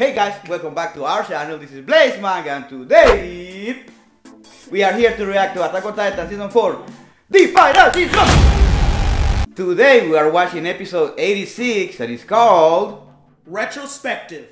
Hey guys, welcome back to our channel. This is Blaze Manga, and today we are here to react to Attack on Titan Season 4, the final season! Today we are watching episode 86 that is called Retrospective.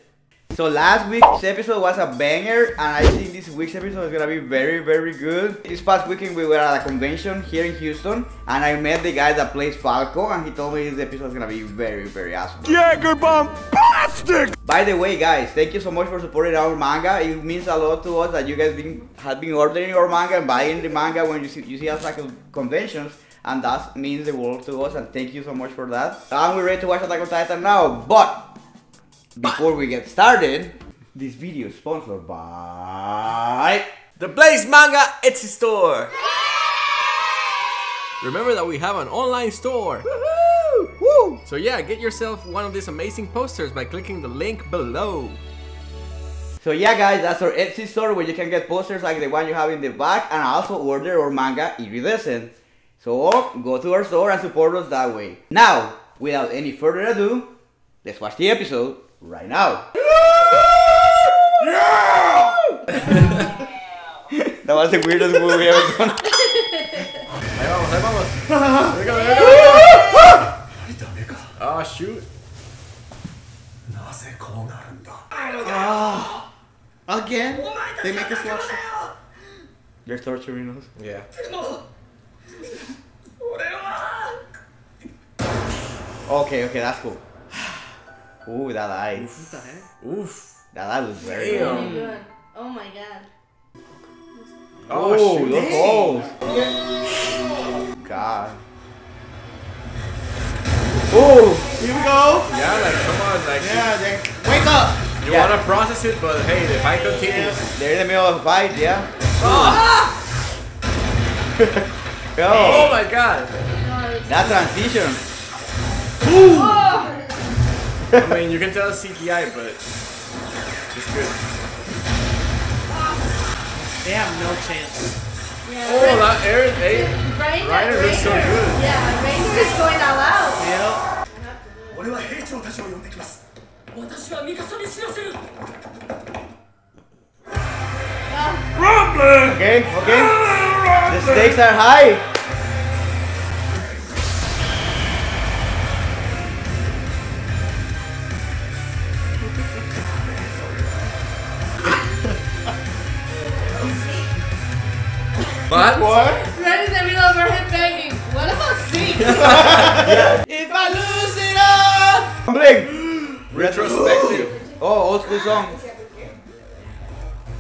So last week's episode was a banger, and I think this week's episode is gonna be very, very good. This past weekend we were at a convention here in Houston, and I met the guy that plays Falco, and he told me this episode is gonna be very, very awesome. Jägerbombastic! By the way, guys, thank you so much for supporting our manga. It means a lot to us that you guys have been ordering your manga and buying the manga when you see us at conventions, and that means the world to us, and thank you so much for that. And we're ready to watch Attack on Titan now, but before we get started, this video is sponsored by the Blaze Manga Etsy store. Remember that we have an online store. Woo! So yeah, get yourself one of these amazing posters by clicking the link below. So yeah guys, that's our Etsy store where you can get posters like the one you have in the back and also order our manga Iridescent. So go to our store and support us that way. Now, without any further ado, let's watch the episode right now. Yeah! That was the weirdest move we ever done. Ahí vamos, Ah, shoot. Again? They make us watch. They're torturing us? Yeah. Okay, that's cool. Ooh, that eye. What the heck? Oof. That eye looks very good. Oh my god. Oh, shoot. Look holes. Oh, god. Oh, here we go. Yeah, like come on, like wake up. You wanna process it, but hey, the fight continues. They're in the middle of a fight, yeah. Oh, oh my god. That transition. Ooh. I mean, you can tell it's CGI, but it's good. They have no chance. Yeah, oh, that Eren, hey, Reiner looks so good. Yeah, Reiner is going all out. Yep. Okay. The stakes are high. But what? Right in the middle of her head banging. What about six? If I lose it all. I'm like retrospective. Oh, old school song.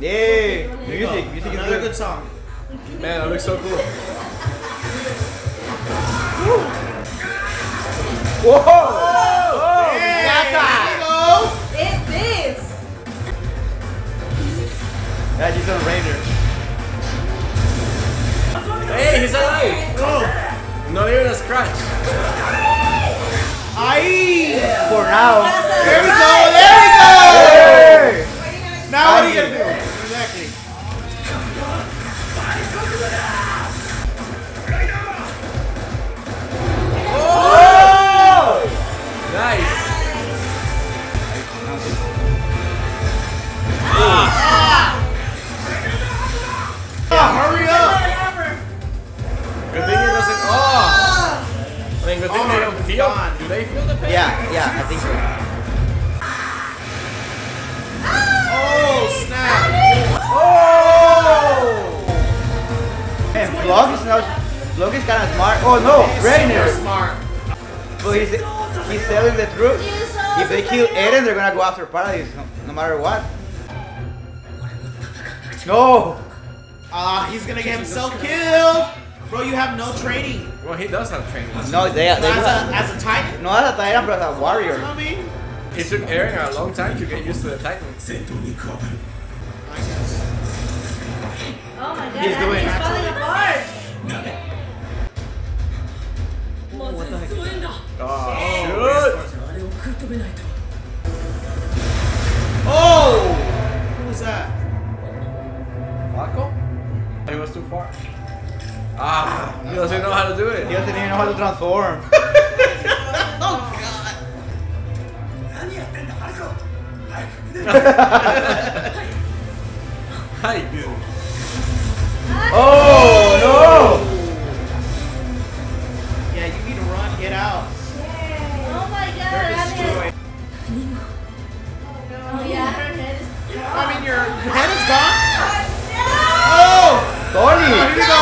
Yay! Music is a good song. Man, that looks so cool. Whoa! Oh, yeah. It's this. That is a Rainer. Hey, he's alive! Oh. Not even a scratch. Aye! Yeah. For now. There we go! There we go! Yeah. Now what are you going to do? Exactly. Oh! Nice. Ah. Yeah, hurry up! Good thing it doesn't. Oh! I mean, good thing they don't feel. Do they feel the pain? Yeah, I think so. Oh, snap! Oh! Man, Vlog is kind of smart. Oh no, Reiner! But he's telling the truth. If they kill Eren, they're gonna go after Paradise, no matter what. No! Ah, he's gonna get himself killed! Bro, you have no training. Well, he does have training. No, as a Titan? No, as a Titan, but as a warrior. You know what I mean? It took Eren a long time to get used to the Titan. Oh my god, he's falling apart. Oh, what the heck? Oh, shoot. Oh! Who was that? Marco? He was too far. Ah, he doesn't know how to do it. He doesn't even know how to transform. Oh god. Hi, dude. Oh, no! Yeah, you need to run. Get out. Oh, my God. Oh, yeah. I mean, your head is gone? Oh! Donnie! Here you go.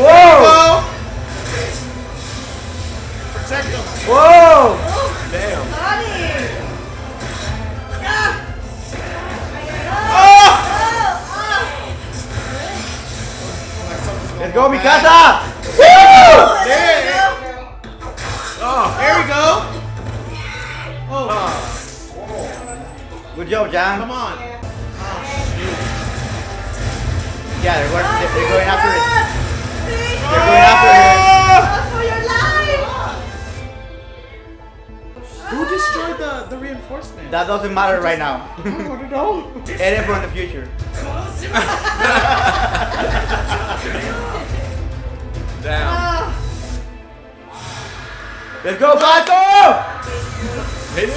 Whoa! Protect him. Whoa! Damn. Oh! Let's go, Mikasa! Woo! There! Oh, there we go. Oh. Good job, John. Come on. Yeah, oh, yeah they're going after it. They're going after it. For your life! Who destroyed the reinforcement? That doesn't matter right now. I want to know. Eren from the future. Down. Let's go, Vasco! They did it!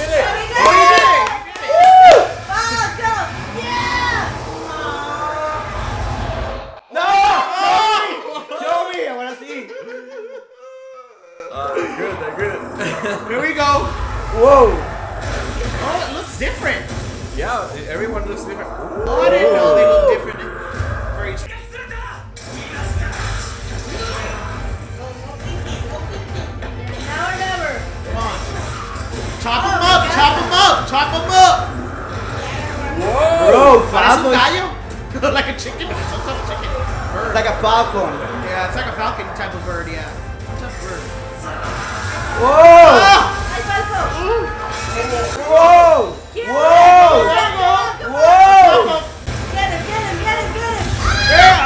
Oh, you did it! Good, they're good. Here we go. Whoa. Oh, it looks different. Yeah, everyone looks different. Oh, I didn't know they looked different for each. Now or never. Come on. Chop them up, chop them up, chop them up. Whoa. Bro, Falco. Like a chicken. Some type of chicken. Bird. It's like a falcon. Yeah, it's like a falcon type of bird, yeah. Whoa! Whoa! Whoa! Whoa! Get him! Get him! Get him! Get him! Yeah!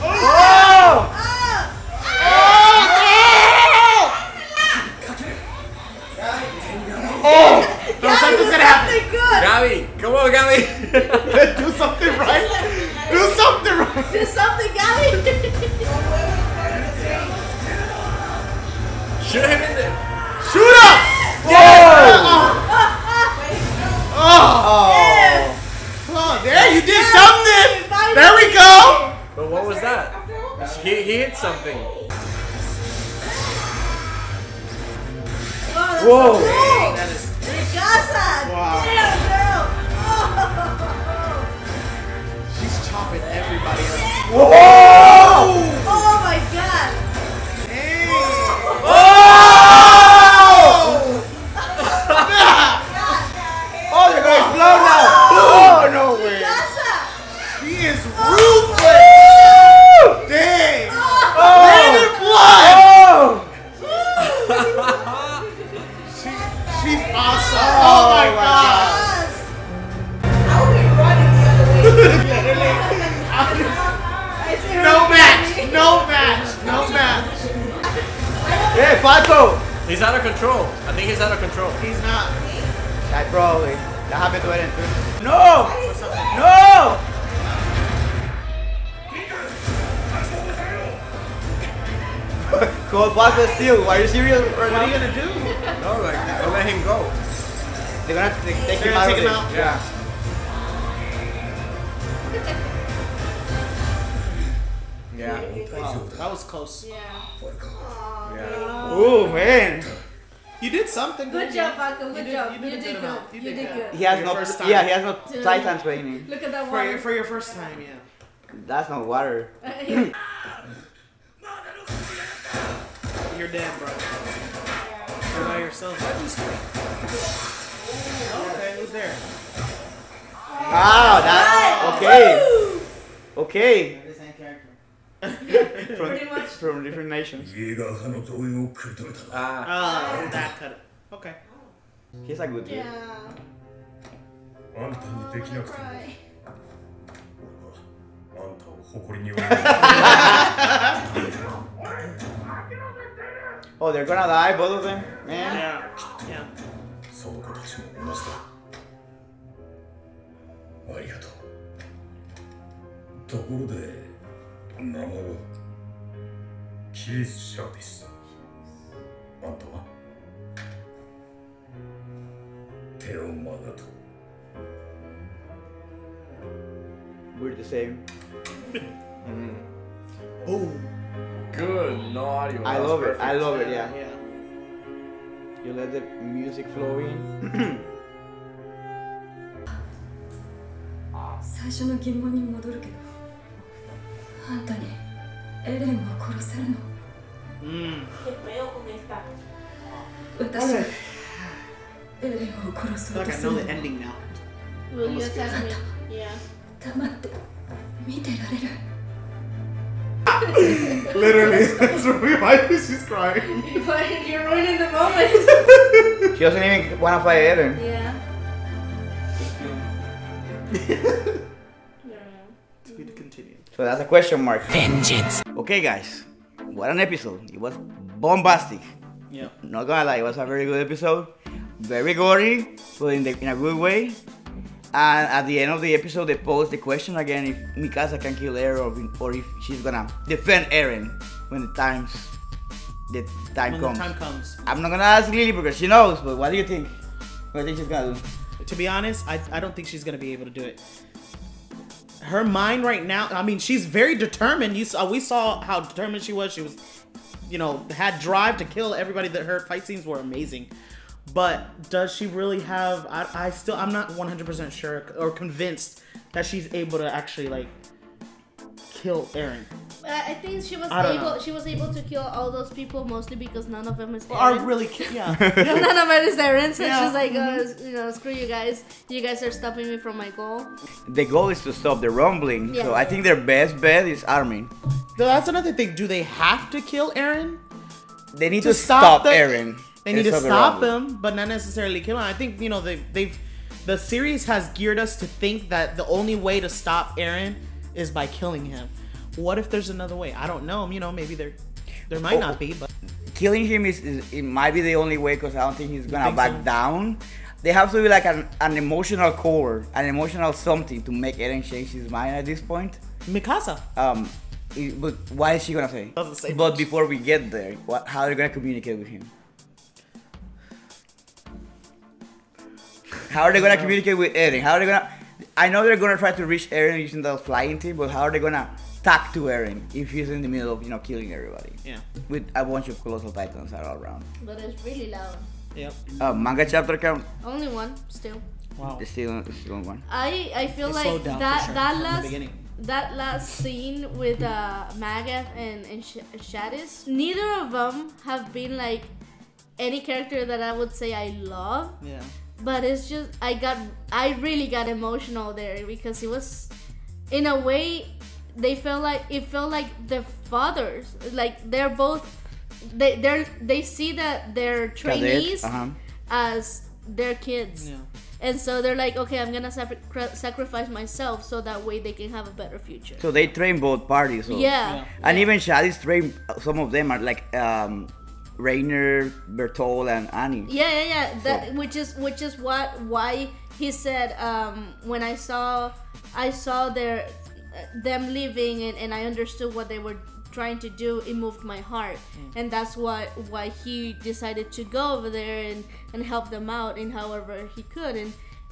Whoa! Oh! No, something's gonna happen. Gabi, come on, Gabi. Do something right. Do something right. Do something, Gabi. Shoot him in there. Shoot up! Whoa! Oh! Oh! Oh! There, you did something! There we go! But what was that? He hit something. Whoa! That is. Mikasa! Wow. Damn, girl! Oh. She's chopping everybody up. Whoa! Oh my God! Falco! He's out of control. I think he's out of control. He's not. I probably. That happened to Eren too. No! No! Cold Falco still. Are you serious? What are you gonna do? No, like, don't let him go. They're gonna have to take him out. Yeah. Yeah. Oh, that was close. Yeah. Yeah. Oh man. You did something. Good job, Falco. Good job. You did good. He has no first time. Yeah, he has no Titan training. Look at that water. For your first time, yeah. That's not water. You're dead, bro. You're by yourself. Okay, who's there? Wow, that. Okay. Okay. From different nations. Ah, that cut it. Okay. He's a good dude. Yeah. Oh, they're gonna die, both of them? Man. Yeah. Yeah. Yeah. No. She's Shadis. Antoine. Tell Magath. We're the same. Mm. Boom. Good, naughty. I love it. I love it. Yeah. Yeah. You let the music flow in. Mm. Like I know the ending now. Will you attack me? Yeah. Literally, that's why she's crying. You're ruining the moment. She doesn't even want to fight Eren. Yeah. To be continued. So that's a question mark. Vengeance. Okay, guys, what an episode! It was bombastic. Yeah. Not gonna lie, it was a very good episode. Very gory, but in a good way. And at the end of the episode, they posed the question again if Mikasa can kill Eren or if she's gonna defend Eren when the time comes. I'm not gonna ask Lily because she knows, but what do you think? What do you think she's gonna do? To be honest, I don't think she's gonna be able to do it. Her mind right now, I mean, she's very determined. We saw how determined she was. She was, you know, had drive to kill everybody. That her fight scenes were amazing. But does she really have? I'm not 100% sure or convinced that she's able to actually like kill Eren. I think she was able. She was able to kill all those people mostly because none of them is Eren. Are really? Yeah. None of them is Eren. So yeah. She's like, oh, you know, screw you guys. You guys are stopping me from my goal. The goal is to stop the rumbling. Yeah. So I think their best bet is Armin. That's another thing. Do they have to kill Eren? They need to stop Eren. They need to stop him, but not necessarily kill him. I think, you know, the series has geared us to think that the only way to stop Eren is by killing him. What if there's another way? I don't know. You know, maybe there might not be, but killing him is it might be the only way because I don't think he's gonna back down. They have to be like an emotional core, an emotional something to make Eren change his mind at this point. Mikasa. But what is she gonna say? Doesn't say much. But before we get there, how are you gonna communicate with him? How are they gonna communicate with Eren? How are they gonna? I know they're gonna try to reach Eren using the flying team, but how are they gonna talk to Eren if he's in the middle of, you know, killing everybody? Yeah. With a bunch of colossal titans all around. But it's really loud. Yep. Manga chapter count? Only one, still. Wow. It's still one. I feel it's like that last scene with Magath and Shadis. Neither of them have been like any character that I would say I love. Yeah. But it's just, I really got emotional there because it was, in a way, it felt like the fathers, like they're both, they see that their trainees as their kids. Yeah. And so they're like, okay, I'm gonna sacrifice myself so that way they can have a better future. So they train both parties. So. Yeah. Yeah. And even Shadis train, some of them are like, Reiner, Bertol, and Annie. Yeah. So. That which is why he said when I saw them leaving and I understood what they were trying to do, it moved my heart, and that's why he decided to go over there and help them out in however he could,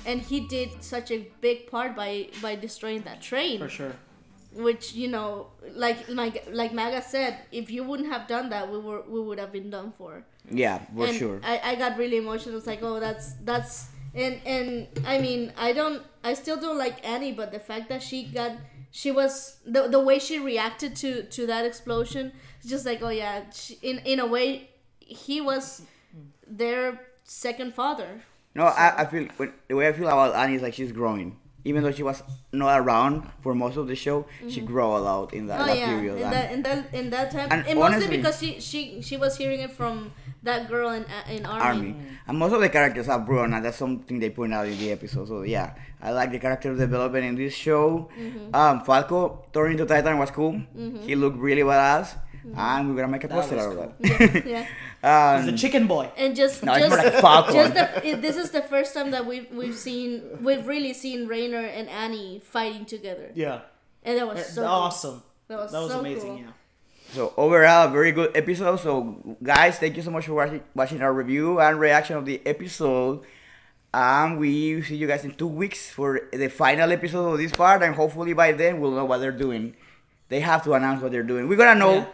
and he did such a big part by destroying that train. For sure. Which, you know, like Maga said, if you wouldn't have done that, we would have been done for. Yeah, for sure. I got really emotional. It's like, oh, that's and I mean, I still don't like Annie, but the fact that she was the way she reacted to that explosion, it's just like, oh yeah, in a way, he was their second father. No, so. I feel the way I feel about Annie is like she's growing. Even though she was not around for most of the show, she grew a lot in that period. In that time, and honestly, mostly because she was hearing it from that girl in Armin. And most of the characters have grown, and that's something they point out in the episode. So yeah, I like the character development in this show. Falco turning into Titan was cool. He looked really badass. And we're gonna make a poster out of that. Yeah. He's a chicken boy. And this is the first time that we've really seen Reiner and Annie fighting together. Yeah. And that was so awesome. That was amazing. Cool. Yeah. So overall, a very good episode. So guys, thank you so much for watching our review and reaction of the episode. And we see you guys in 2 weeks for the final episode of this part, and hopefully by then we'll know what they're doing. They have to announce what they're doing. We're gonna know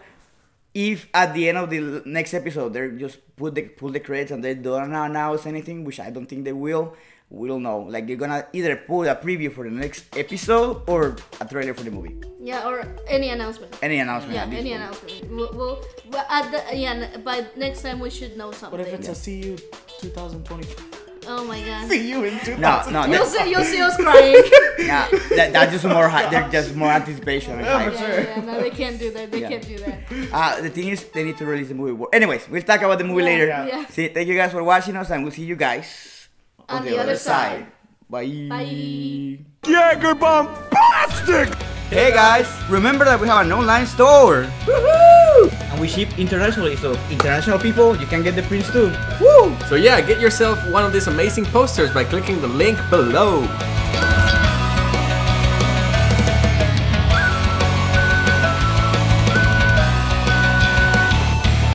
if at the end of the next episode they're just pull the credits and they don't announce anything, which I don't think they will. We don't know. Like, they're gonna either pull a preview for the next episode or a trailer for the movie. Yeah, or any announcement. Any announcement. Yeah, any announcement. We'll at the, by next time we should know something. What if it's a see you 2024? Oh my god. See you in 2000. No, no. You'll see us crying. Yeah, that's just more hype. There's just more anticipation. Yeah, yeah, no, they can't do that. They can't do that. The thing is, they need to release the movie. Anyways, we'll talk about the movie later. Yeah. See, thank you guys for watching us, and we'll see you guys on the other side. Bye. Bye. Jager bomb plastic. Hey guys, remember that we have an online store. Woohoo! And we ship internationally, so international people, you can get the prints too. Woo! So yeah, get yourself one of these amazing posters by clicking the link below.